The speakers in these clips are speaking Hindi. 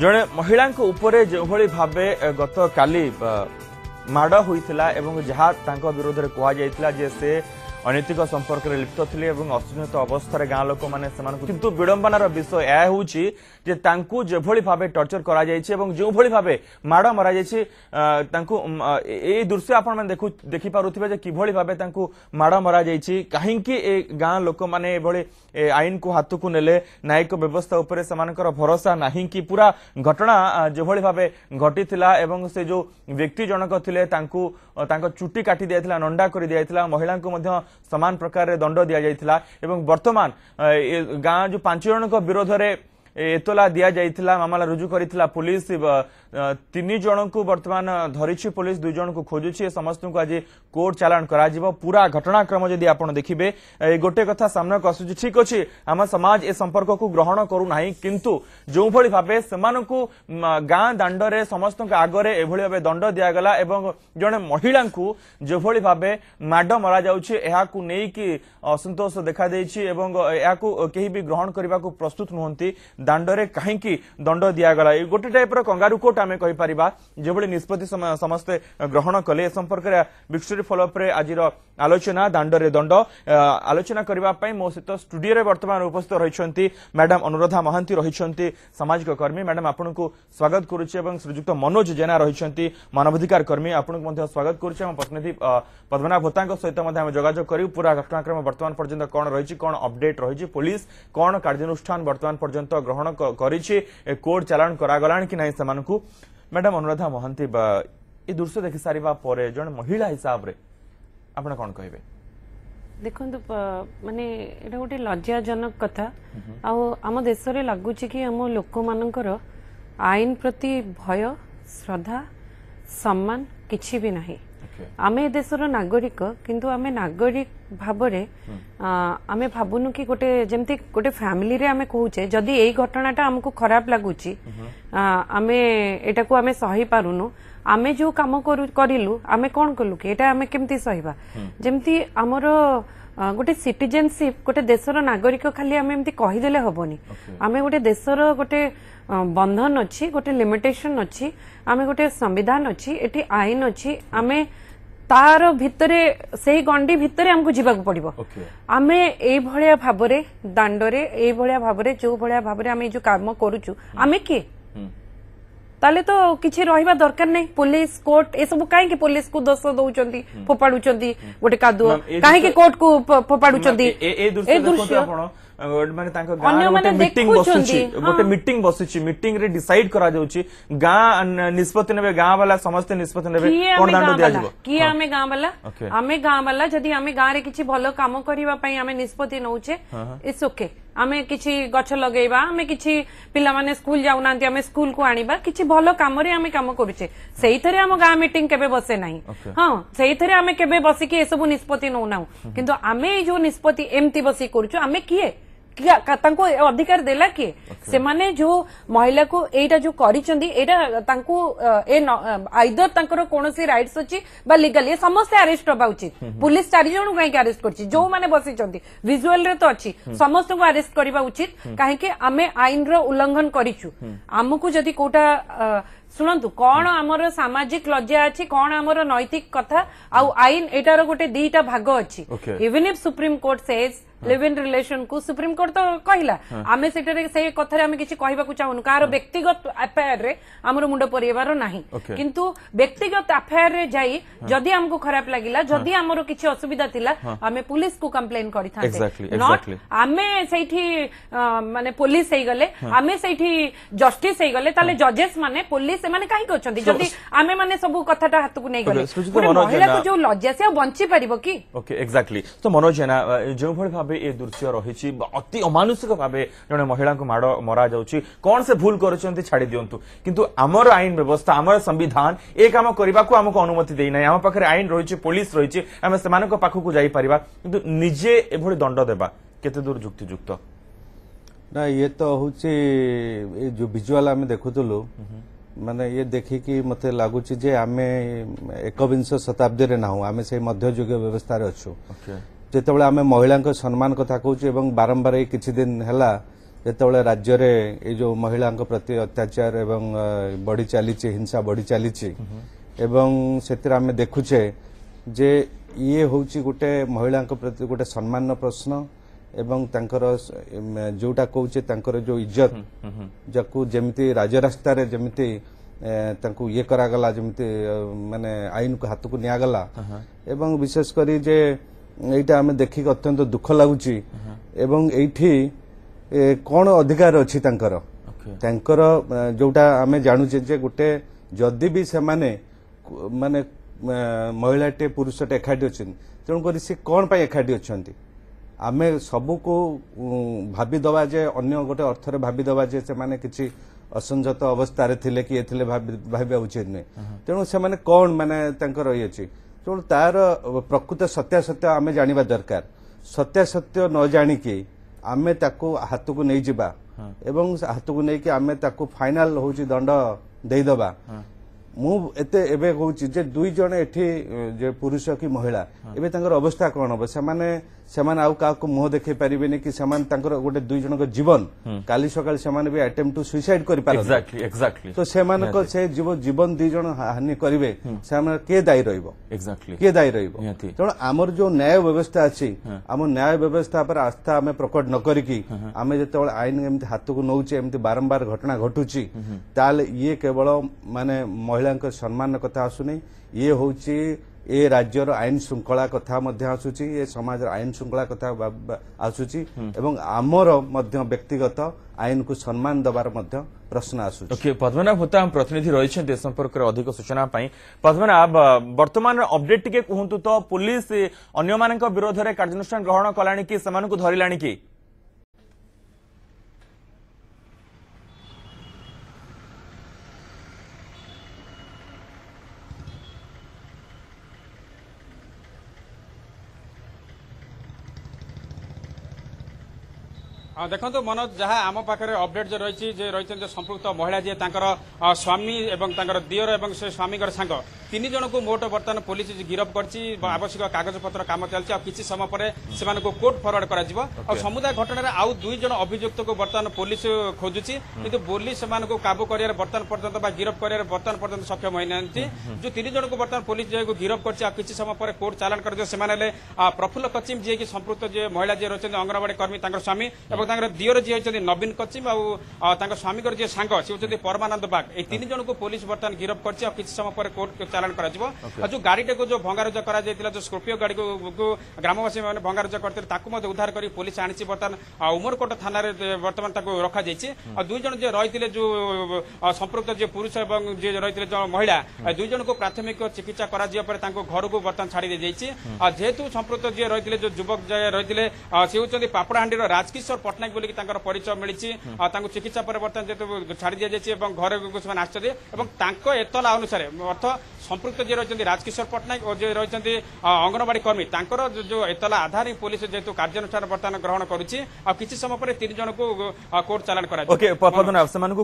जड़े महिला उपरे जो भाव गत काली माड़ होता जहाँ विरोध में कहला जे से अनैतिक संपर्क में लिप्त थे और अशुचित अवस्था गांव लोक मैंने किंतु विडंबनार विषय यह हूँ जो भाव टर्चर करो भाव माड़ मर जाए दृश्य आप देखिपे कि भाव माड़ मर जाए कहीं गांव लोक मैंने आईन को हाथ को नेले न्यायिक व्यवस्था उपर से भरोसा नहीं कि पूरा घटना जो भाव घटी से जो व्यक्ति जनक थे चुटी काटी दिया नंडा कर दिया महिला समान प्रकार दंड दि जाइथिला एवं वर्तमान गांव जो 5 जन को विरोध रे एतला दि जाइथिला मामला रुजु करिथिला पुलिस 3 जन को वर्तमान धरिछि पुलिस 2 जन को खोजुछि समस्त को आज कोर्ट चालान करा जिवो पूरा घटनाक्रम जदि आपण देखिबे गोटे कथा सामना कसुछि ठीक अछि हम समाज ए संपर्क को ग्रहण करू नाही किंतु जो भली भाबे समान को गां दंड रे समस्त को आगरे ए भली भाबे दंड दिया गला एवं जने महिला को जो भली भाबे माड मरा जाउछि एहा को नै कि असंतोष देखा दैछि एवं एहा को केही भी ग्रहण करबा को प्रस्तुत नहंती दंडरे कहीं दंड दिगला गोटे टाइप कंगारू कोर्ट आम कहीपर जो निष्पत्ति समस्ते ग्रहण कले संपर्क विक्टोरी फॉलोअप आज आलोचना दंडरे दंड आलोचना करने मो सहित स्टूडियो बर्तमान उपस्थित रही मैडम अनुराधा महांती रही सामाजिक कर्मी मैडम आपको स्वागत करुँच श्रीजुक्त मनोज जेना रही मानवाधिकार कर्मी आपको स्वागत करुचे प्रतिनिधि पद्मनाभ भोता सहित जोजोग करूँ पूरा घटनाक्रम बर्तमान पर्यटन कौन रही कौन अपडेट रही पुलिस कौन कार्यानुष्ठान बर्तमान पर्यटन ग्रहण कोर्ट चालान करागलान कि नहीं मैडम अनुराधा महांती ये दृश्य देखि सारे जन महिला हिसाब रे आपन कौन कहिबे देखो माने एटा गोटे लज्जाजनक कथा आम देश में लगुच कि आम लोक मानकर आईन प्रति भय श्रद्धा सम्मान किछि भी नहीं आम देशर नागरिक किंतु आम नागरिक भाव आम भावुनु कि गोटे जमती गोटे फैमिली रे आम कहे जदि यही घटनाटा आमको खराब लगुच आम एटा को आम सही पारुनु आम जो काम करूँ आम कौन कलु कि यहाँ आम केमती सहबा जमती आमर गोटे सिटीजेनशिप गोटे देशर नागरिक खाली आम एमती कहीदेले हेनी आम गोटे देशर गोटे बंधन अच्छी गोटे लिमिटेशन अच्छी आम गोटे संविधान अच्छी एटी आईन अच्छी आम तार भितरे सही गंडी भितरे हमको जीवाक पड़िबो आम ए भलिया भाबरे दांडरे ए भलिया भाबरे जो भलिया भाबरे आम जो काम करूचु आम के ताले तो किसी रहा दरकार नहीं पुलिस कोर्ट ये सब कहीं पुलिस को दोष दौरान फोपाड़ू गोटे कादुओ कहीं कोर्ट को फोपाड़ू मीटिंग बसुची मीटिंग रे डिसाइड करा जाउची गां निष्पत्ति नेबे गां वाला समस्त निष्पत्ति नेबे कोन दंड दिया जइबो कि आमे गां वाला जदी आमे गां रे किछि भलो काम करिवा पई आमे निष्पत्ति नउचे इट्स ओके आमे किछि गछ लगेबा आमे किछि पिला माने स्कूल जाउनांती आमे स्कूल को आनिबा किछि भलो काम रे आमे काम करूचे सेहि थरे आमे गां मीटिंग केबे बसे नाही हां सेहि थरे आमे केबे बसी कि ए सब निष्पत्ति नउ नाउ किंतु आमे जो निष्पत्ति एमती बसी करूचो आमे किए अधिकार देला के से माने जो महिला को एटा जो करिचंदी एटा तांको ए आइदर तांकर कोनोसी राइट्स अछि बा लीगल ये समस्त अरेस्ट होबा उचित पुलिस 4 जन काहे के अरेस्ट करछि जो माने बसिचंदी विजुअल रे तो अछि समस्त को अरेस्ट करबा उचित काहे के आमे आइन रो उल्लंघन करिछु हमकु जदी कोटा सुनतु कौन आमर सामाजिक लज्जा अच्छी कौन आमर नैतिक कथा आउ आईन एटार गोटे दीटा भाग अच्छी even if supreme court says live in relation को सुप्रीम कोर्ट तो कहला आमे सेटरे से कथरे आमे किछि कहबाकू चाहनु कार व्यक्तिगत अफेयर रे आमर मुंड परिवार नाही किंतु व्यक्तिगत अफेयर रे जाई जदी हमको खराब लागिला जदी आमर किछि असुविधा थिला आमे पुलिस को कंप्लेन करिथाते नॉट आमे सेठी माने पुलिस हे गले आमे सेठी जस्टिस हे गले ताले जजेस माने पुलिस माने काई करछंती जदी आमे माने सब कथाटा हाथ को नै गले महिला को जो लज्जा से बंची परिबो की ओके एग्जैक्टली तो मनोज जेना जो भाबे ए दृश्य रही अति अमानुषिक भाव जन महिला को माड़ मरा जाऊँगी कौन से भूल कर छाड़ी दिंतु किंतु आमर आईन व्यवस्था आमर संविधान ए कम करने आमको अनुमति देना आम पाखे आईन रही पुलिस रही आम से पाखक जापर कि निजे एभली दंड देवा केते दूर जुक्तियुक्त ना ये तो हूँ जो भिजुआल आम देखुलु माने ये देखिकी मते लागुची जे आम एकविंश शताब्दी ना आम से मध्ययुगीय व्यवस्था अच्छू जिते बड़े आम महिला सम्मान कथा कहूँ बारंबार ये किद जेतेबेले राज्य ये जो महिला प्रति अत्याचार एवं बढ़ी चलीचे हिंसा बढ़ी चलीचे एवं से आम देखुचे जे ये हूँ गोटे महिला प्रति गोटे सम्मान प्रश्न एवं जोटा कहे तर जो इज्जत जाकू जमी राजरास्तार जमी ये करागला जमी माने आईन को हाथ को निगला एवं विशेषकर जे यहाँ आम देखिक अत्यंत दुख लगुच एवं ये कौन अधिकार अच्छी जोटा आम जानूचे गोटे जदि भी से माने महिलाटे पुरुषटे एकाठी अच्छे तेणुकर सी कौन पर एकाठी अच्छा आम सबको भादवा जे अगर गोटे अर्थर भादवा जे से माने किसी असंजत अवस्था थिले कि ये भाव उचित नुहे तेणु से माने कौन माने रही अच्छी तेणु तार प्रकृत सत्यासत्य आम जाना दरकार सत्यासत्य न जाणिकी आम हाथ को नहीं जावा एवं हाथ को लेकिन आम फाइनाल हूँ दंड देदेबा मुझे एवं हूँ जे दुई जन ये पुरुष कि महिला एवं अवस्था कौन हम से मुह देखे पारे कि गोटे दुई जन जीवन काली सकाल से अटेम्प्ट टू सुसाइड कर पारे तो से जीवन दुई जन हानि करेंगे किए दायी रही तेणु आमर जो न्याय व्यवस्था अच्छी आम न्याय व्यवस्था पर आस्था आम प्रकट न करते आईन एम हाथ को नौचे बारंबार घटना घटुची ये केवल मानने महिला सम्मान कथा आसुनी ये हूँ ए राज्यर आईन श्रृंखला कथा आसूची ए समाज आईन श्रृंखला कथा आसूची एवं आमर व्यक्तिगत आईन को सम्मान दबार प्रश्न आसूची ओके पद्मनाभ होता हम प्रतिनिधि रही संपर्क अधिक सूचना पद्मनाभ बर्तमान अपडेट टिके कहतु तो पुलिस अन्य मान विरोध में कार्यानुष्ठान ग्रहण कला कि धरला कि देखो मनोज जहाँ आम पाखे अपडेट जो रही जो संपृक्त महिला जी स्वामी और दियर और स्वामी सांग तीन जन को मोट बर्तमान पुलिस गिरफ कर आवश्यक कागज पत्र काम चलती किसी समय पर से कोर्ट फरवर्ड कर समुदाय घटना आउ दुई जन अभियुक्त को बर्तमान पुलिस खोजुची कि पुलिस से काबू कर बर्तमान पर्यटन गिरफ कर बर्तमान पर्यटन सक्षम होना जो तीन जन को बर्तमान पुलिस गिरफ कर किसी समय पर कोर्ट चालान कर प्रफुल्ल कचिम जी की संपृक्त जो महिला जी रही अंगनवाड़ी कर्मी स्वामी दियर जी होती नवीन कचिम और स्वामी जी सांग से होती परमानंद बाग ये तीन जन को पुलिस बर्तमान गिरफ कर किसी समय पर कोर्ट चालान कर जो गाड़ीटे को जो भंगारुजा कर जो स्कॉर्पियो गाड़ी को ग्रामवासी मैंने भंगारुजा करते उद्धार कर पुलिस आनी बर्तमान उमरकोट थाना बर्तमान रखा और दुई जन रही जो संपृक्त जो पुरुष और जी रही महिला दुई जन को प्राथमिक चिकित्सा कर घर को बर्तमान छाड़ी दी जा जेहेतु संपृक्त जी रही जो युवक रही सी होती पापड़ाहांडी राजकिशोर पटनायक बोलिक परिचय मिली चिकित्सा पर बर्तमान जेहतु छाड़ दी जाए घर को आसते एतला अनुसार अर्थ संपृक्त जी रही राजकिशोर पटनायक और जी रही अंगनवाड़ी कर्मी जो एतला आधार ही पुलिस जेहतु कार्यानुष्ठान बर्तमान ग्रहण करुच्ची समय पर तीन जन को कोर्ट चालान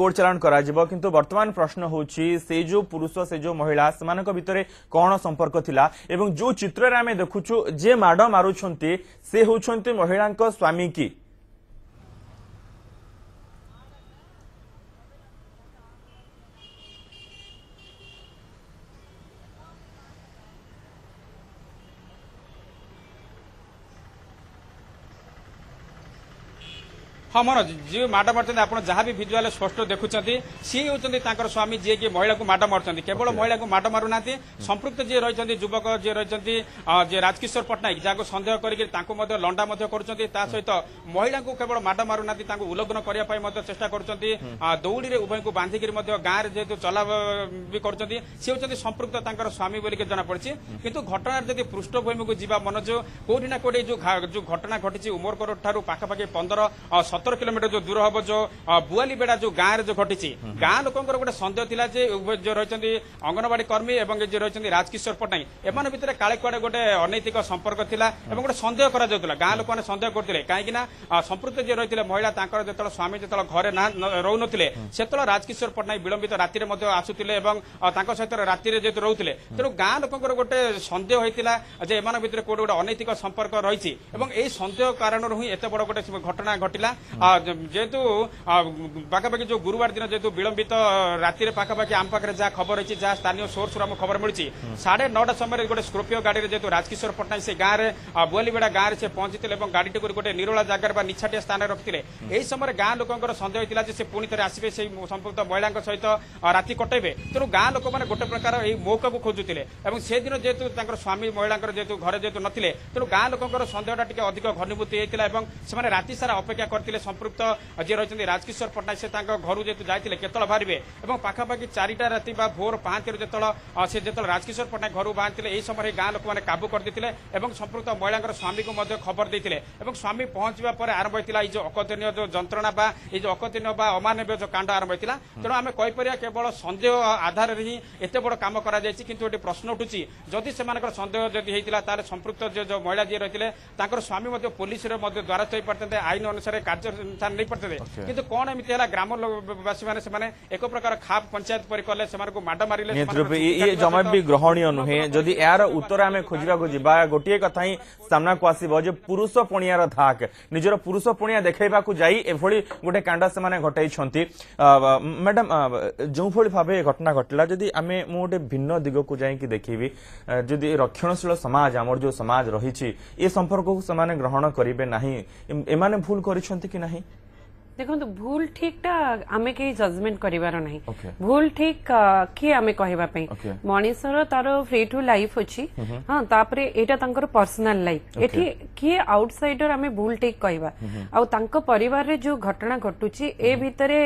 कोर्ट चालान किंतु बर्तमान प्रश्न हूँ से जो पुरुष से जो महिला से कौन संपर्क थिला जो चित्र आम देखुचु जे माड़ मारुछंती से होउछंती महिला स्वामी की हाँ मनोज जी माड मार्च आप जहाँ भी भिजुआल स्पष्ट देखुं सी होती स्वामी जी की महिला को माड मार्च केवल महिला को माड मारू ना संपृक्त जी रही युवक जी रही राजकिशोर पटनायक जहाँ सन्देह कर लंडा सहित महिला को केवल माड मारू ना उल्लंघन करने चेष्टा कर दौड़ी उभय को बांधिक गाँव में जेहतु चला भी कर संपृक्त स्वामी बोलिक जना पड़ी कितु घटना जब पृष्ठभूमि को जावा मनोज कौटी ना कौटी जो घटना घटी उमरकोट ठार पाखापाखि 17 किलोमीटर जो दूर हम जो बुआली बेड़ा जो गाँव जो घटी गाँव लोक गोटे सन्देह था रही अंगनवाड़ी कर्मी और रही राजकिशोर पटनायक एम भाई काले कड़े गोटे अनैतिक संपर्क था गोटे सन्देह कर गाँव लोक मैंने सन्देह करते कहीं संपृक्त जी रही महिला जो स्वामी जो घर रो नते राजकिशोर पटनायक विलंबित राति आसूले सहित राति जेहतु रोते तेणु गाँव लोक गोटे सन्देह होता है एम भाई कौटे गोटे अनैतिक संपर्क रही सन्देह कारण हिं एत बड़ गोटे घटना घटला जेहेतु पाखापाखि जो गुरुवार दिन जेहेतु विलंबित रातिर पाखापाखि आम पाखे जहाँ खबर अच्छी जहाँ स्थानीय सोर्स आम खबर मिली 9:30 समय गोटे स्कॉर्पियो गाड़ी जेहेतु राजकिशोर पट्टनायक से गाँव में बुआलीबेड़ा गाँव से पहुंची और गाड़ी टी गोटे निरोला जगार निछाटिया स्थान रखिले। यही समय गाँव लोकों सन्देह था से पुणी थे आसवे से संपुक्त महिला सहित राति कटेबे तेणु गाँव लोक मैंने गोटे प्रकार यही मौका को खोजुते से दिन जेहेतु स्वामी महिला जेहेतु घर जेहेतु नथिले तेणु गाँव लोकों सन्देहटा टे अधिक घनीभूत होता है और से राति सारा अपेक्षा करते संपुक्त जी रही राजकिशोर पट्टनायक से घर जेहेतु जाते केतल बाहर और पाखापाखि 4टा राति भोर 5 से जो राजकिशोर पट्टनायक घर बाहर यही समय गाँव लोक मैंने काबू करते संपुक्त महिला स्वामी को खबर देते स्वामी पहुंचा पर आरंभ होता जो अकथनीय जो जंत्रणा जो अकथनीय अमानवीय जो कांड आरंभ होता तेणु आम कहीपर केवल सन्देह आधार हिं एत बड़ काम कर प्रश्न उठूँ जदि से सन्देह जदि होता संपुक्त जो महिला जी रही है स्वामी पुलिस द्वारस्थ हो पारे आईन अनुसार कार्यानुष्ठान नहीं पारे कि कौन एमती है ग्रामवासी मैंने एक प्रकार खाप पंचायत परि कले माड मारे जमा भी ग्रहणीय नुहे जदि यार उत्तर आम खोजा जा गोटे कथा ही सामना को आसब जो पुरुष पणियार धाक निजर पुरुष पणिया देखा गोटे कांड से घटाई। मैडम जो भाव घटना घटला जदि आम गोटे भिन्न दिगक जाकि देखी जदि रक्षणशील समाज आम जो समाज रही ए संपर्क को समाने ग्रहण करेंगे ना एमाने भूल करिसेंति कि नहीं देखो भूल ठीक टा आमे के जजमेंट करिवार नाही भूल ठीक किए आमे कहबा पई मनीषर तार फ्री टू लाइफ अछि हां तापरे एटा तांकर पर्सनल लाइफ एठी किए आउटसाइडर आमे भूल ठीक कहबा आ तांको परिवार रे जो घटना घटुची ए भितरे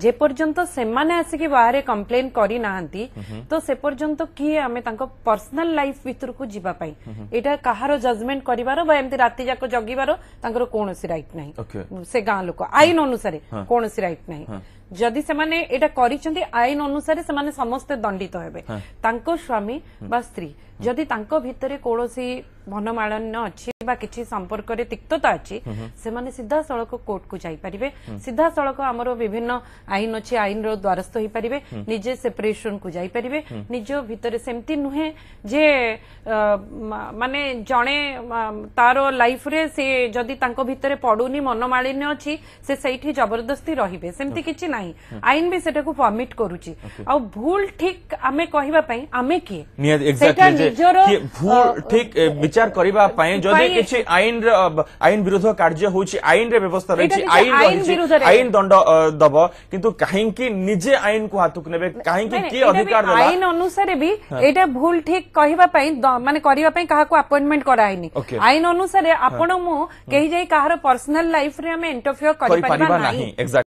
जे पर्यंत सेमाने आसी के बाहर कंप्लेन करी नाहंती तो से पर्यंत किए आमे तांको पर्सनल लाइफ भितर को जीवा पई एटा काहारो जजमेंट करिवार बा एमती राती जाको जगीवार तांकर कोनोसी राइट नाही से गां लोक आईन अनुसार कौन सी राइट नहीं जदि सेमाने एटा करिसेंती आईन अनुसार सेमाने समस्त दंडित हेबे तांको स्वामी बा स्त्री जदि तांको भितरे कोनोसी भनमालन अछि बा किछि संपर्क रे तिक्तता अछि सेमाने सीधा सड़क कोर्ट को जाई परिबे सीधा सड़क हमरो विभिन्न आईन अछि आईन रो द्वारस्थ होई परिबे निजे सेपरेशन को जाई परिबे निजो भितरे सेमती नुहे जे माने जणे तारो लाइफ रे से जदि तांको भितरे पडुनी मनमालिन अछि से सहीठी जबरदस्ती रहिबे सेमती किछि आईन भी सेटा को परमिट करूची आ भूल ठीक आमे कहबा पई आमे के एक्जेक्टली भूल ठीक विचार करबा पई जदि किछि आईन विरुद्ध कार्य होउची आईन रे व्यवस्था रहिछि आईन दंड दब किंतु काहे कि निजे आईन को हाथुक नेबे काहे कि के अधिकार दला आईन अनुसार भी एटा भूल ठीक कहबा पई माने करबा पई काहा को अपॉइंटमेंट कराइनी आईन अनुसार आपण मु कहि जाय काहार पर्सनल लाइफ रे हमें इंटरफेयर करि पारिबा नाही।